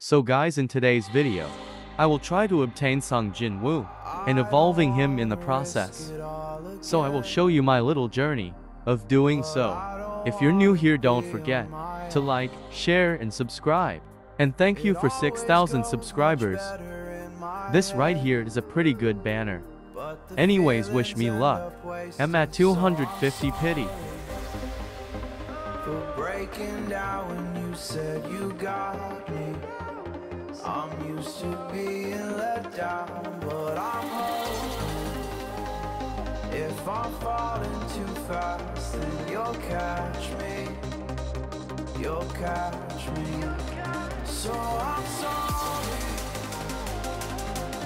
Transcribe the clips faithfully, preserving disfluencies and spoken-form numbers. So guys, in today's video, I will try to obtain Sung Jinwoo and evolving him in the process. So I will show you my little journey of doing so. If you're new here, don't forget to like, share and subscribe. And thank you for six thousand subscribers. This right here is a pretty good banner. Anyways, wish me luck. I'm at two hundred fifty pity. For breaking down when you said you got me. I'm used to being let down, but I'm home. If I'm falling too fast, then you'll catch me. You'll catch me. So I'm sorry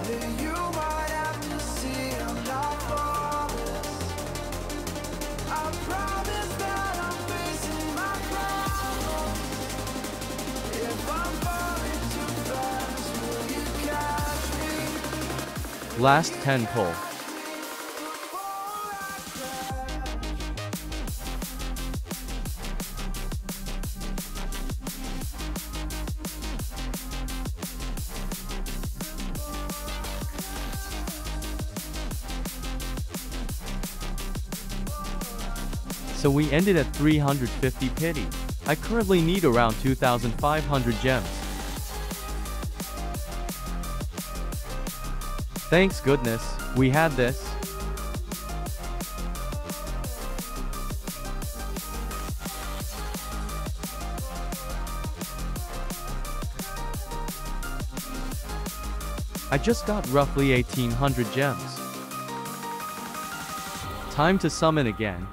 that you might have to see I'm not flawless. I promise that I'm facing my problems. If I'm falling too fast, will you catch me? Last ten pull. So we ended at three hundred fifty pity. I currently need around two thousand five hundred gems. Thanks goodness, we had this. I just got roughly eighteen hundred gems. Time to summon again.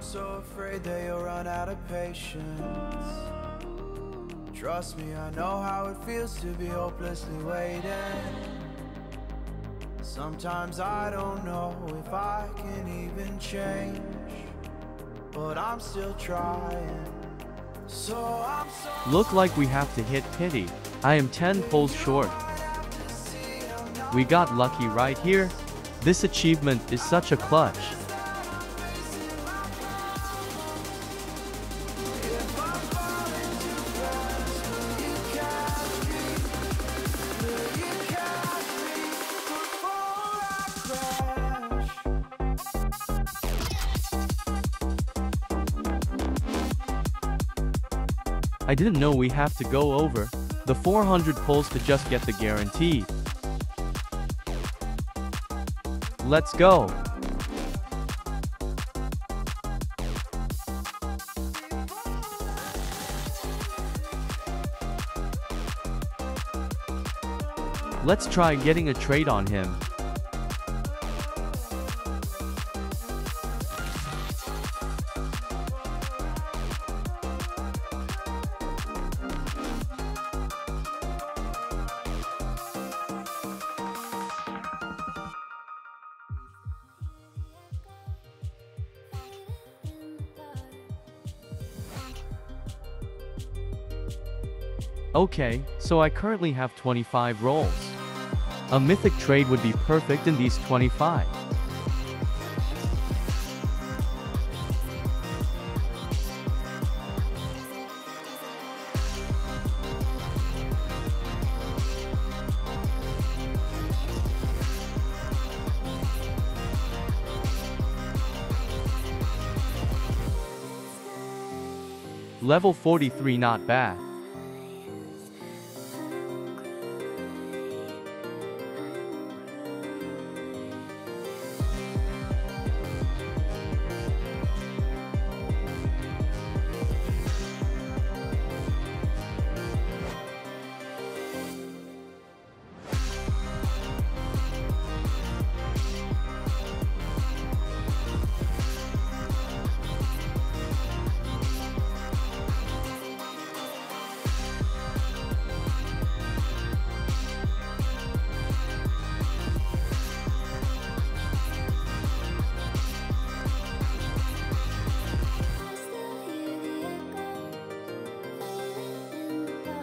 So afraid that you'll run out of patience. Trust me, I know how it feels to be hopelessly waiting. Sometimes I don't know if I can even change, but I'm still trying. So I'm so look like we have to hit pity. I am ten pulls short. We got lucky right here. This achievement is such a clutch. I didn't know we have to go over the four hundred pulls to just get the guarantee. Let's go! Let's try getting a trade on him. Okay, so I currently have twenty-five rolls. A mythic trade would be perfect in these twenty-five. Level forty-three, not bad.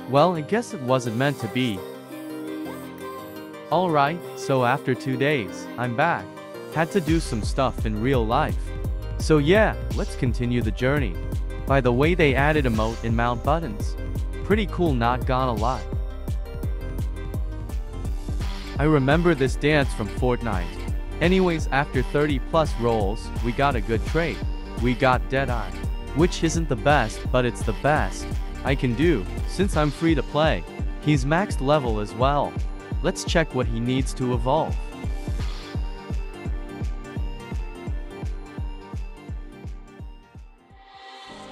Well, I guess it wasn't meant to be. Alright, so after two days, I'm back. Had to do some stuff in real life. So yeah, let's continue the journey. By the way, they added emote in Mount Buttons. pretty cool, not gonna lie. I remember this dance from Fortnite. Anyways, after thirty plus rolls, we got a good trade. We got Deadeye, which isn't the best, but it's the best I can do, since I'm free to play. He's maxed level as well. Let's check what he needs to evolve.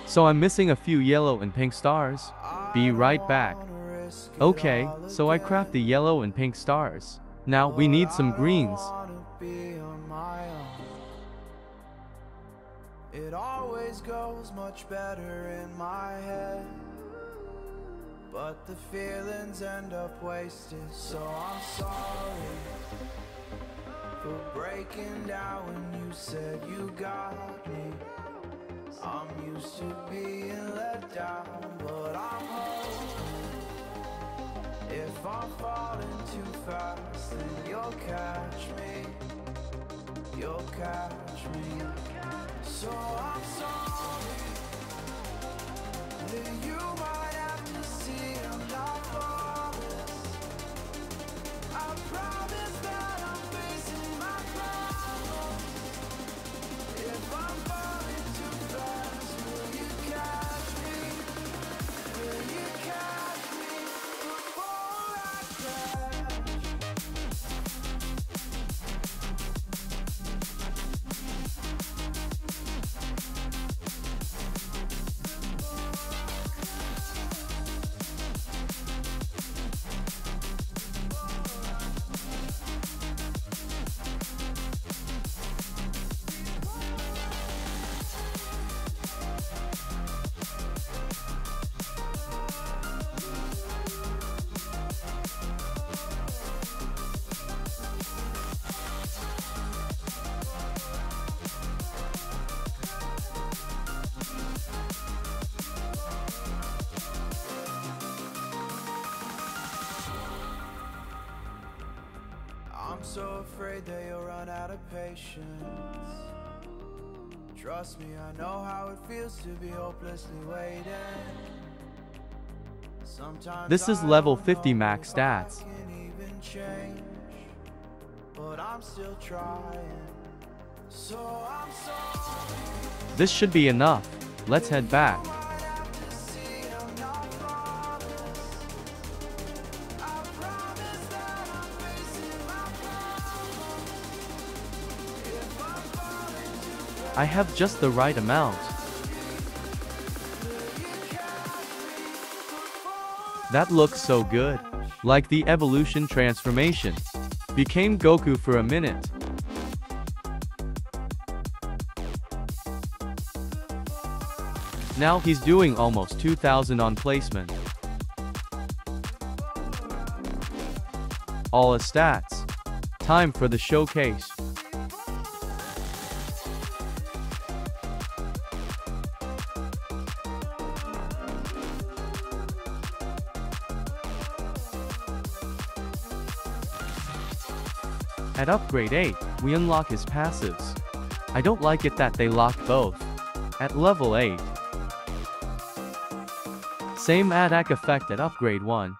So I'm missing a few yellow and pink stars. Be right back. Okay, so I craft the yellow and pink stars. Now we need some greens. It always goes much better in my head, but the feelings end up wasted. So I'm sorry for breaking down when you said you got me. I'm used to being let down, but I'm hoping if I'm falling too fast, then you'll catch me. You'll catch me. So I'm sorry that you might have to see I'm not flawless. I promise that I'm facing my problems. If I'm falling too fast, will you catch me? Will you catch me before I crash. I'm so afraid that you'll run out of patience. Trust me, I know how it feels to be hopelessly waiting. Sometimes this is level fifty max stats. I can't even change, but I'm still trying. So I'm sorry. This should be enough. Let's head back. I have just the right amount. That looks so good. Like the evolution transformation. Became Goku for a minute. Now he's doing almost two thousand on placement. All his stats. Time for the showcase. At upgrade eight, we unlock his passives. I don't like it that they lock both. At level eight. Same attack effect at upgrade one.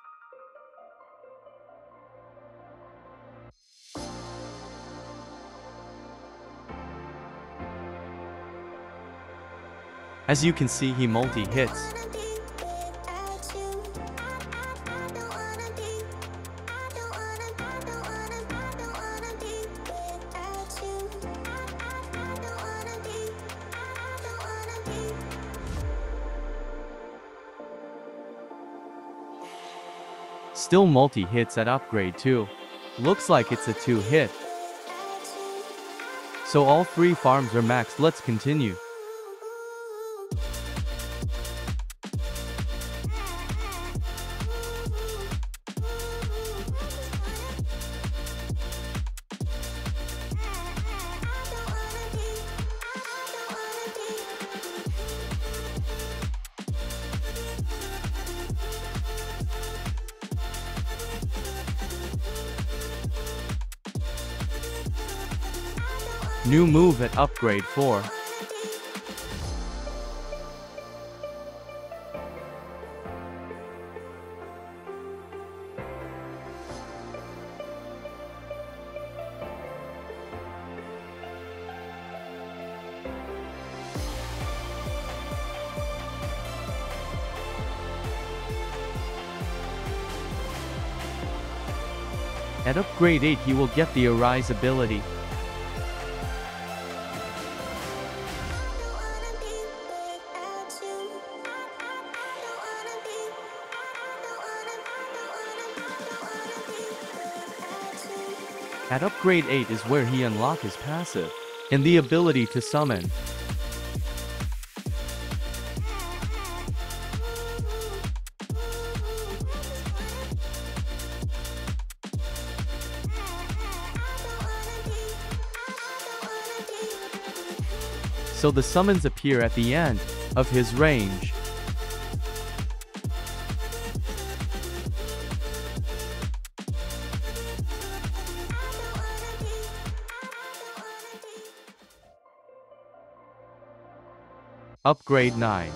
As you can see, he multi-hits. Still multi-hits at upgrade two. Looks like it's a two hit. So all three farms are maxed. Let's continue. New move at upgrade four. At upgrade eight he will get the Arise ability. At upgrade eight is where he unlocks his passive and the ability to summon. So the summons appear at the end of his range. Upgrade nine.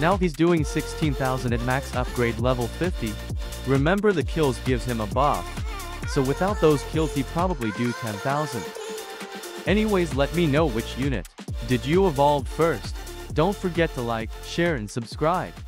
Now he's doing sixteen thousand at max upgrade level fifty. Remember the kills gives him a buff. So without those kills he probably do ten thousand. Anyways, let me know which unit did you evolve first. Don't forget to like, share and subscribe.